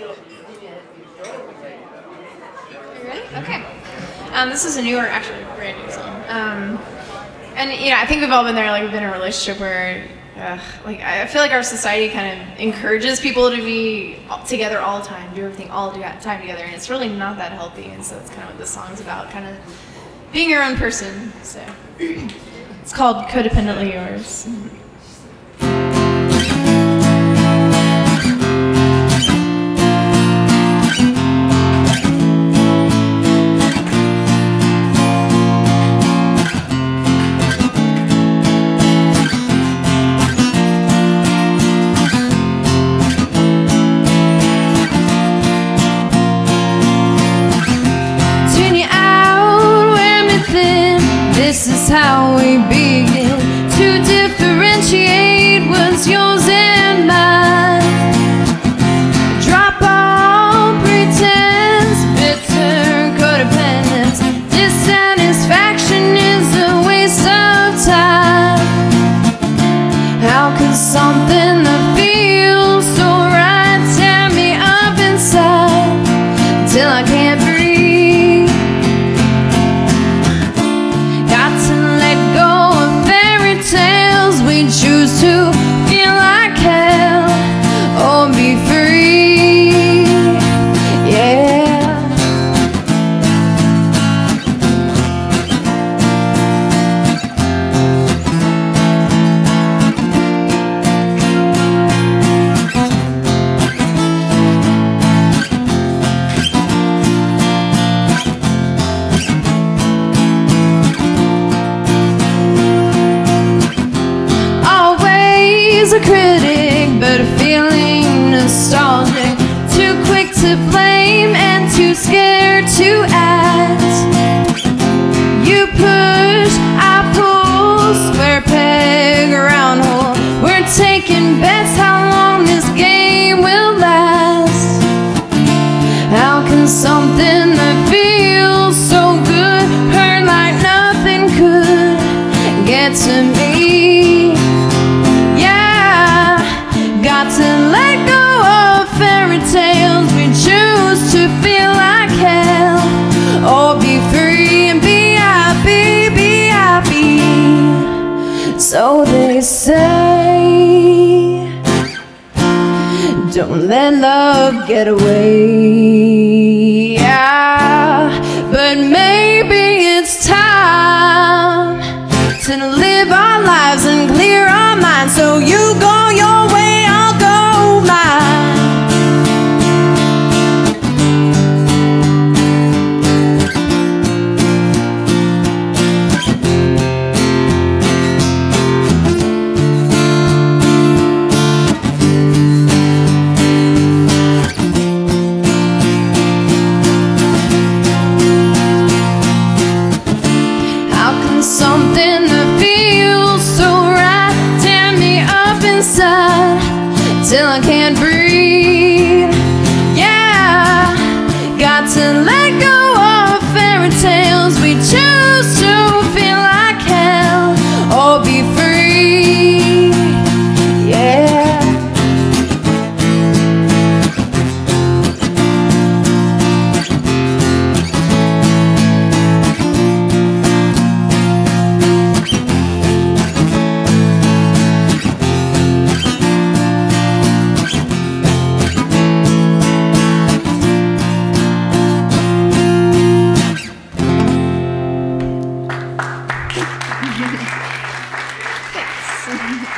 You ready? Okay. This is a newer, actually brand new song. And you know, I think we've all been there. Like, we've been in a relationship where, like, I feel like our society kind of encourages people to be together all the time, do everything all the time together, and it's really not that healthy. And so that's kind of what this song's about, kind of being your own person. So it's called Codependently Yours. This is how we begin to differentiate what's yours and mine. Drop all pretense, bitter codependence. Dissatisfaction is a waste of time. How can something that feels so right tear me up inside till I can't breathe? Choose to feel like hell or be free, yeah. But feeling nostalgic, too quick to blame and too scared to act. You push, I pull, square peg, round hole. We're taking bets how long this game will last. How can something that feels so good hurt like nothing could? Get to me. Got to let go of fairy tales. We choose to feel like hell or be free and be happy, be happy. So they say, don't let love get away, yeah. But maybe it's time to live our lives and clear our minds. So you go your way, till I can't breathe, yeah. Got to let go of fairy tales. We choose to feel like hell or be free, yeah. Thanks.